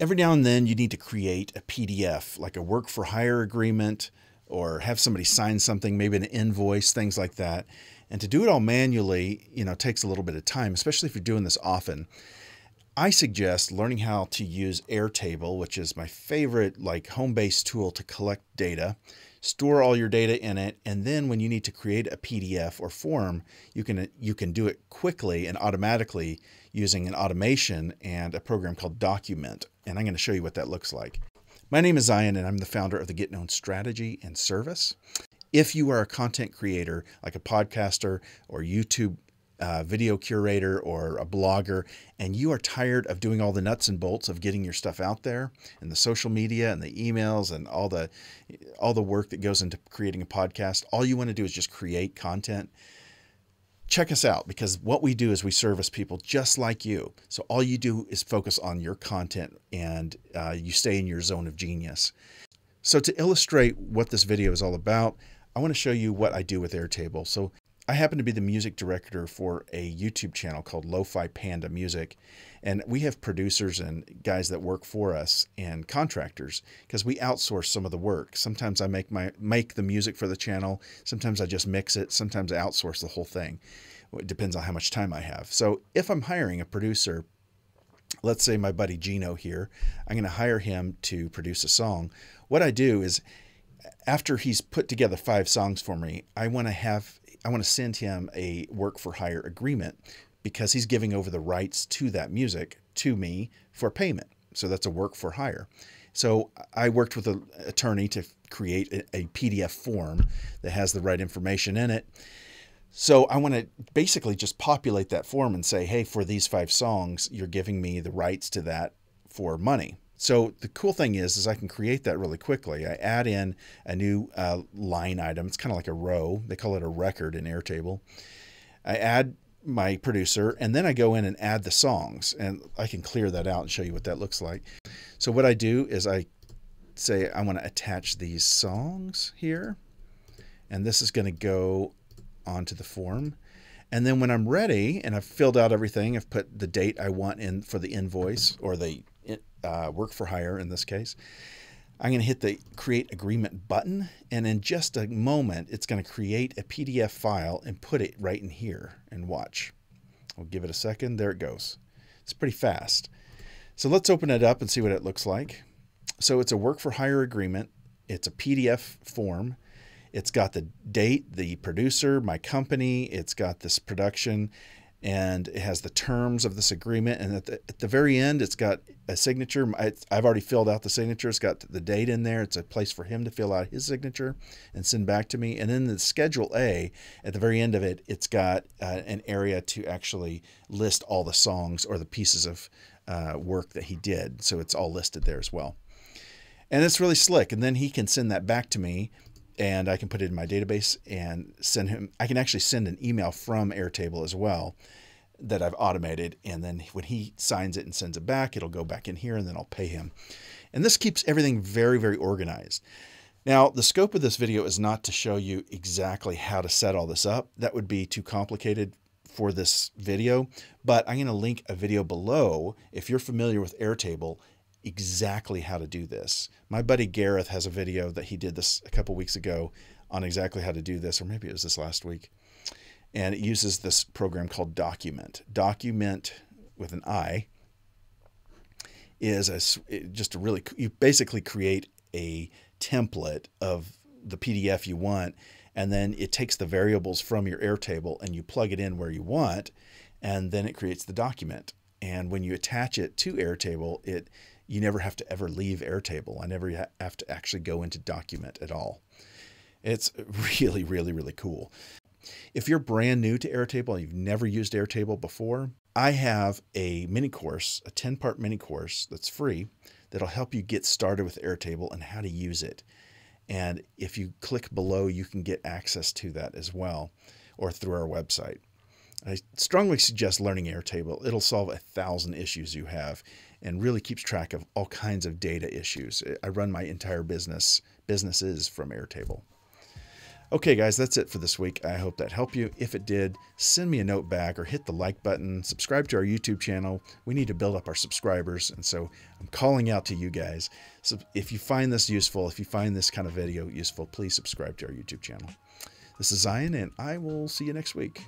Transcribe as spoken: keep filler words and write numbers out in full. Every now and then you need to create a P D F, like a work for hire agreement, or have somebody sign something, maybe an invoice, things like that. And to do it all manually, you know, takes a little bit of time, especially if you're doing this often. I suggest learning how to use Airtable, which is my favorite, like, home-based tool to collect data, store all your data in it, and then when you need to create a P D F or form, you can you can do it quickly and automatically using an automation and a program called Documint. And I'm going to show you what that looks like. My name is Zion, and I'm the founder of the Get Known Strategy and Service. If you are a content creator, like a podcaster or YouTube uh, video curator or a blogger, and you are tired of doing all the nuts and bolts of getting your stuff out there and the social media and the emails and all the, all the work that goes into creating a podcast, all you want to do is just create content, check us out, because what we do is we service people just like you. So all you do is focus on your content, and uh, you stay in your zone of genius. So to illustrate what this video is all about, I want to show you what I do with Airtable. So I happen to be the music director for a YouTube channel called Lo-Fi Panda Music. And we have producers and guys that work for us and contractors, because we outsource some of the work. Sometimes I make my make the music for the channel. Sometimes I just mix it. Sometimes I outsource the whole thing. It depends on how much time I have. So if I'm hiring a producer, let's say my buddy Gino here, I'm going to hire him to produce a song. What I do is, after he's put together five songs for me, I want to have I want to send him a work for hire agreement, because he's giving over the rights to that music to me for payment. So that's a work for hire. So I worked with an attorney to create a P D F form that has the right information in it. So I want to basically just populate that form and say, hey, for these five songs, you're giving me the rights to that for money. So the cool thing is, is I can create that really quickly. I add in a new uh, line item. It's kind of like a row. They call it a record in Airtable. I add my producer, and then I go in and add the songs, and I can clear that out and show you what that looks like. So what I do is I say I want to attach these songs here, and this is going to go onto the form. And then when I'm ready and I've filled out everything, I've put the date I want in for the invoice, or the Uh, work for hire in this case, I'm going to hit the create agreement button, and in just a moment it's going to create a P D F file and put it right in here, and watch. I'll give it a second. There it goes. It's pretty fast. So let's open it up and see what it looks like. So it's a work for hire agreement. It's a P D F form. It's got the date, the producer, my company, it's got this production, and it has the terms of this agreement. And at the, at the very end, it's got a signature. I, I've already filled out the signature. It's got the date in there. It's a place for him to fill out his signature and send back to me. And then the Schedule A, at the very end of it, it's got uh, an area to actually list all the songs or the pieces of uh, work that he did. So it's all listed there as well. And it's really slick. And then he can send that back to me, and I can put it in my database and send him. I can actually send an email from Airtable as well that I've automated. And then when he signs it and sends it back, it'll go back in here, and then I'll pay him. And this keeps everything very, very organized. Now, the scope of this video is not to show you exactly how to set all this up. That would be too complicated for this video, but I'm going to link a video below if you're familiar with Airtable, exactly how to do this. My buddy Gareth has a video that he did this a couple weeks ago on exactly how to do this, or maybe it was this last week. And it uses this program called Documint. Documint with an I is a, just a really, you basically create a template of the P D F you want, and then it takes the variables from your Airtable and you plug it in where you want, and then it creates the document. And when you attach it to Airtable, it you never have to ever leave Airtable. I never ha have to actually go into Documint at all. It's really, really, really cool. If you're brand new to Airtable and you've never used Airtable before, I have a mini course, a ten part mini course that's free, that'll help you get started with Airtable and how to use it. And if you click below, you can get access to that as well, or through our website. I strongly suggest learning Airtable. It'll solve a thousand issues you have and really keeps track of all kinds of data issues. I run my entire business, businesses from Airtable. Okay guys, that's it for this week. I hope that helped you. If it did, send me a note back or hit the like button, subscribe to our YouTube channel. We need to build up our subscribers. And so I'm calling out to you guys. So if you find this useful, if you find this kind of video useful, please subscribe to our YouTube channel. This is Zion, and I will see you next week.